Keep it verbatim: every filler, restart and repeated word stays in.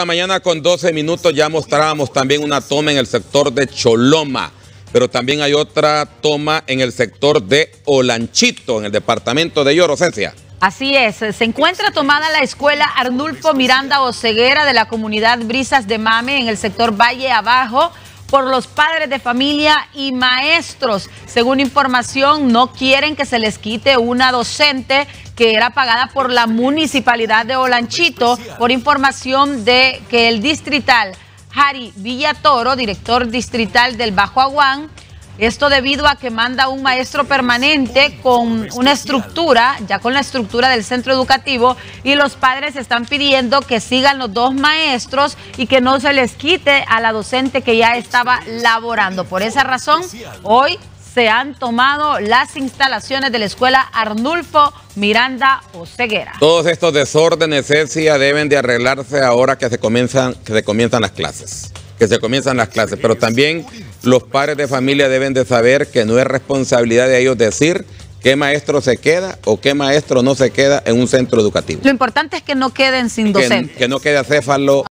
La mañana con doce minutos ya mostrábamos también una toma en el sector de Choloma, pero también hay otra toma en el sector de Olanchito, en el departamento de Yoro. Así es, se encuentra tomada la escuela Arnulfo Miranda Oseguera de la comunidad Brisas de Mame en el sector Valle Abajo por los padres de familia y maestros. Según información, no quieren que se les quite una docente que era pagada por la municipalidad de Olanchito, por información de que el distrital Jari Villatoro, director distrital del Bajo Aguán, esto debido a que manda un maestro permanente con una estructura, ya con la estructura del centro educativo, y los padres están pidiendo que sigan los dos maestros y que no se les quite a la docente que ya estaba laborando. Por esa razón, hoy se han tomado las instalaciones de la escuela Arnulfo Miranda Oseguera. Todos estos desórdenes, Cecia, deben de arreglarse ahora que se comienzan, que se comienzan las clases. que se comienzan las clases, pero también los padres de familia deben de saber que no es responsabilidad de ellos decir qué maestro se queda o qué maestro no se queda en un centro educativo. Lo importante es que no queden sin docentes. Que, que no quede acéfalo.